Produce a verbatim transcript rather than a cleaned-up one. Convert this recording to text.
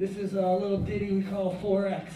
This is a little ditty we call four X.